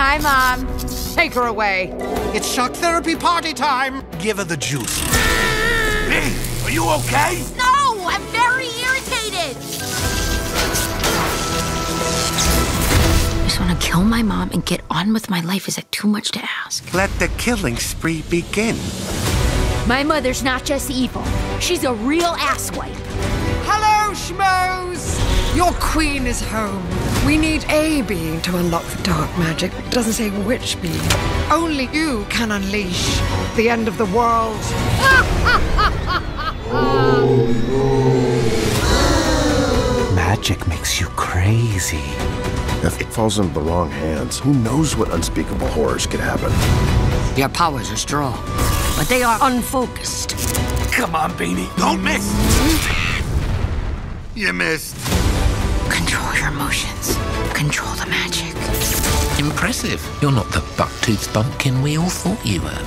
Hi, Mom. Take her away. It's shock therapy party time. Give her the juice. Hey, are you okay? No, I'm very irritated. I just want to kill my mom and get on with my life. Is that too much to ask? Let the killing spree begin. My mother's not just evil. She's a real asswipe. Hello, schmoes. Your queen is home. We need a being to unlock the dark magic. It doesn't say which being. Only you can unleash the end of the world. Magic makes you crazy. If it falls into the wrong hands, who knows what unspeakable horrors could happen? Your powers are strong, but they are unfocused. Come on, Beanie. Don't miss. You missed. Control your emotions. Control the magic. Impressive. You're not the buck-toothed bumpkin we all thought you were.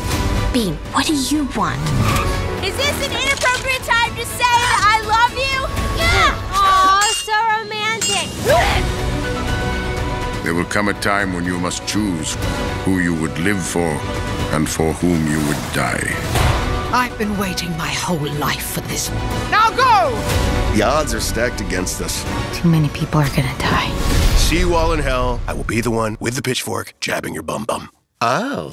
Bean, what do you want? Is this an inappropriate time to say that I love you? Yeah! Aw, so romantic. There will come a time when you must choose who you would live for and for whom you would die. I've been waiting my whole life for this. Now go! The odds are stacked against us. Too many people are gonna die. See you all in hell. I will be the one with the pitchfork jabbing your bum-bum. Oh.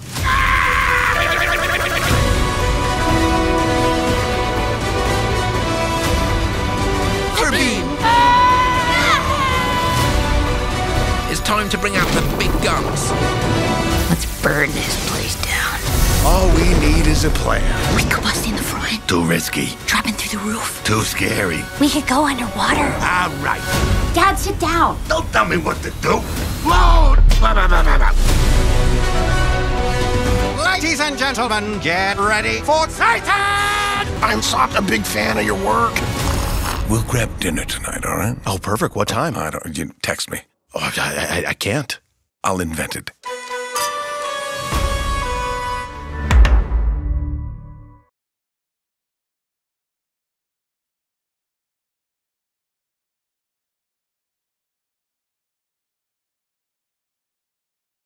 For Bean! It's time to bring out the big guns. Let's burn this place down. All we need is a plan. We could bust in the front. Too risky. Dropping through the roof. Too scary. We could go underwater. All right. Dad, sit down. Don't tell me what to do. Load! Ladies and gentlemen, get ready for Titan! I'm such a big fan of your work. We'll grab dinner tonight, all right? Oh, perfect. What time? I don't. You text me. Oh, I can't. I'll invent it.